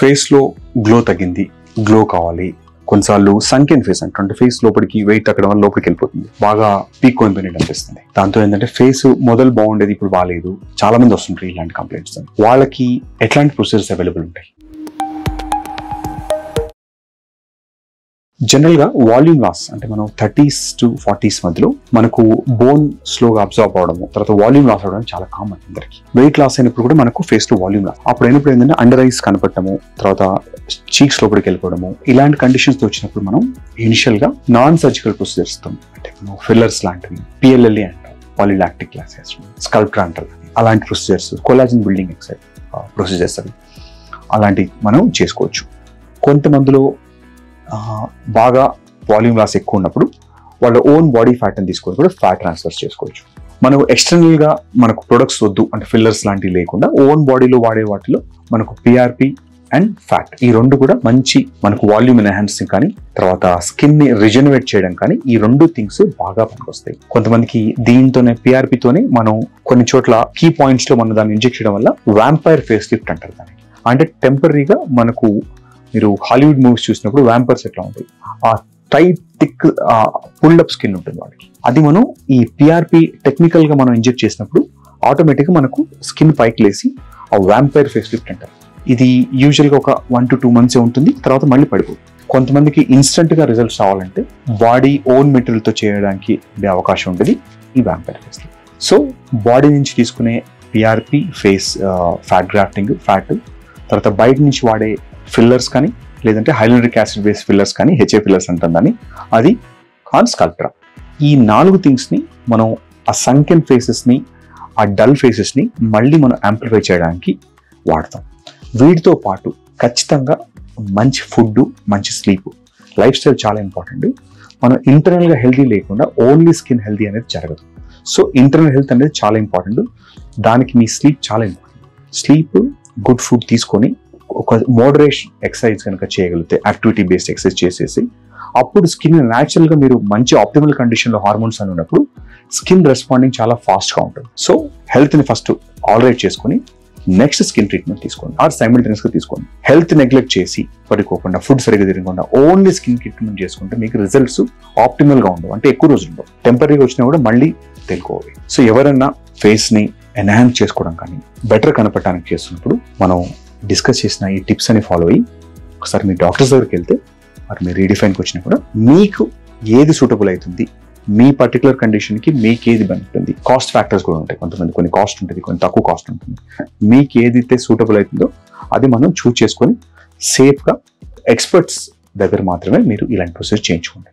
ఫేస్లో గ్లో తగ్గింది, గ్లో కావాలి. కొన్నిసార్లు సంకెన్ ఫేస్ అంటుంటే ఫేస్ లోపలికి వెయిట్ తగ్గడం వల్ల లోపలికి వెళ్ళిపోతుంది, బాగా పీక్ అయిపోయినట్టు అనిపిస్తుంది. దాంతో ఏంటంటే ఫేస్ మొదలు బాగుండేది ఇప్పుడు బాగాలేదు. చాలా మంది వస్తుంటారు ఇలాంటి కంప్లైంట్స్. వాళ్ళకి ఎట్లాంటి ప్రొసీజర్స్ అవైలబుల్ ఉంటాయి? జనరల్గా వాల్యూమ్ లాస్ అంటే మనం 30s to 40s మధ్యలో మనకు బోన్ స్లోగా అబ్జార్బ్ అవడము, తర్వాత వాల్యూమ్ లాస్ అవడం చాలా కామన్ అందరికి. వెయిట్ లాస్ అయినప్పుడు కూడా మనకు ఫేస్లో వాల్యూమ్ లాస్ అప్పుడు అయినప్పుడు ఏంటంటే అండర్ ఐస్ కనపడటము, తర్వాత చీక్స్ లోపలికి వెళ్ళిపోవడము, ఇలాంటి కండిషన్స్తో వచ్చినప్పుడు మనం ఇనిషియల్గా నాన్ సర్జికల్ ప్రొసీజర్స్ ఇస్తాం. అంటే మనం ఫిల్లర్స్ లాంటివి, PLLA అంటాం, పాలిలాక్టిక్ గ్లాసెస్, స్కల్ప్టర్ అంటారు, అలాంటి procedures, collagen building excise procedures అవి అలాంటివి మనం చేసుకోవచ్చు. కొంతమందిలో బాగా వాల్యూమ్ లాస్ ఎక్కువ ఉన్నప్పుడు వాళ్ళ ఓన్ బాడీ ఫ్యాట్ని తీసుకొని కూడా ఫ్యాట్ ట్రాన్స్ఫర్స్ చేసుకోవచ్చు. మనకు ఎక్స్టర్నల్గా మనకు ప్రొడక్ట్స్ వద్దు అంటే ఫిల్లర్స్ లాంటివి లేకుండా ఓన్ బాడీలో వాడే వాటిలో మనకు PRP అండ్ ఫ్యాట్ ఈ రెండు కూడా మంచి మనకు వాల్యూమ్ ఎన్హాన్సింగ్ కానీ, తర్వాత స్కిన్ని రిజనరేట్ చేయడం కానీ ఈ రెండు థింగ్స్ బాగా పనికొస్తాయి. కొంతమందికి దీంతోనే PRPతోనే మనం కొన్ని చోట్ల కీ పాయింట్స్లో మనం దాన్ని ఇంజెక్ట్ చేయడం వల్ల వ్యాంపైర్ ఫేస్ లిఫ్ట్ అంటారు దాన్ని. అంటే టెంపరీగా మనకు మీరు హాలీవుడ్ మూవీస్ చూసినప్పుడు వ్యాంపైర్స్ ఎట్లా ఉంటాయి, ఆ టైట్ థిక్ పుల్అప్ స్కిన్ ఉంటుంది వాళ్ళకి. అది మనం ఈ PRP టెక్నికల్గా మనం ఇంజెక్ట్ చేసినప్పుడు ఆటోమేటిక్గా మనకు స్కిన్ పైకి లేసి ఆ వ్యాంపైర్ ఫేస్ లిఫ్ట్ అంటారు. ఇది యూజువల్గా ఒక 1 to 2 months ఉంటుంది, తర్వాత మళ్ళీ పడిపోతుంది. కొంతమందికి ఇన్స్టెంట్గా రిజల్ట్స్ రావాలంటే బాడీ ఓన్ మెటీరియల్తో చేయడానికి అవకాశం ఉంటుంది ఈ vampire face lift. So body నుంచి తీసుకునే PRP, face fat grafting fat, తర్వాత బయట నుంచి వాడే ఫిల్లర్స్ కానీ, లేదంటే హైలూరిక్ యాసిడ్ బేస్ ఫిల్లర్స్ కానీ, HA ఫిల్లర్స్ అంటుందని అది కాన్ స్కల్ప్టర్. ఈ 4 థింగ్స్ని మనం ఆ సంకెన్ ఫేసెస్ని, ఆ డల్ ఫేసెస్ని మళ్ళీ మనం యాంప్లిఫై చేయడానికి వాడతాం. వీటితో పాటు ఖచ్చితంగా మంచి ఫుడ్, మంచి స్లీప్, లైఫ్ స్టైల్ చాలా ఇంపార్టెంట్. మనం ఇంటర్నల్గా హెల్దీ లేకుండా ఓన్లీ స్కిన్ హెల్దీ అనేది జరగదు. సో ఇంటర్నల్ హెల్త్ అనేది చాలా ఇంపార్టెంట్, దానికి మీ స్లీప్ చాలా ఇంపార్టెంట్. స్లీప్, గుడ్ ఫుడ్ తీసుకొని ఒక మోడరేషన్ ఎక్సర్సైజ్ కనుక చేయగలిగితే, యాక్టివిటీ బేస్డ్ ఎక్సర్సైజ్ చేసేసి అప్పుడు స్కిన్ న్యాచురల్గా మీరు మంచి ఆప్టిమల్ కండిషన్లో హార్మోన్స్ అని ఉన్నప్పుడు స్కిన్ రెస్పాండింగ్ చాలా ఫాస్ట్గా ఉంటుంది. సో హెల్త్ని ఫస్ట్ ఆల్రైట్ చేసుకొని నెక్స్ట్ స్కిన్ ట్రీట్మెంట్ తీసుకోండి, ఆర్ సైమిల్టేనియస్గా తీసుకోండి. హెల్త్ నెగ్లెక్ట్ చేసి పడుకోకుండా, ఫుడ్ సరిగ్గా తిరగకుండా ఓన్లీ స్కిన్ ట్రీట్మెంట్ చేసుకుంటే మీకు రిజల్ట్స్ ఆప్టిమల్గా ఉండవు, అంటే ఎక్కువ రోజులు ఉండవు. టెంపరీగా వచ్చినా కూడా మళ్ళీ తెలుసుకోవాలి. సో ఎవరన్నా ఫేస్ని ఎన్హాన్స్ చేసుకోవడం కానీ బెటర్ కనపడటానికి చేస్తున్నప్పుడు మనం డిస్కస్ చేసిన ఈ టిప్స్ అని ఫాలో అయ్యి ఒకసారి మీ డాక్టర్స్ దగ్గరికి వెళ్తే, మరి మీరు రీడిఫైన్కి వచ్చినా కూడా మీకు ఏది సూటబుల్ అవుతుంది, మీ పర్టికులర్ కండిషన్కి మీకు ఏది బాగుంటుంది. కాస్ట్ ఫ్యాక్టర్స్ కూడా ఉంటాయి, కొంతమంది కొన్ని కాస్ట్ ఉంటుంది, కొన్ని తక్కువ కాస్ట్ ఉంటుంది. మీకు ఏదైతే సూటబుల్ అవుతుందో అది మనం చూస్ చేసుకొని సేఫ్గా ఎక్స్పర్ట్స్ దగ్గర మాత్రమే మీరు ఇలాంటి ప్రొసీజర్ చేయించుకోండి.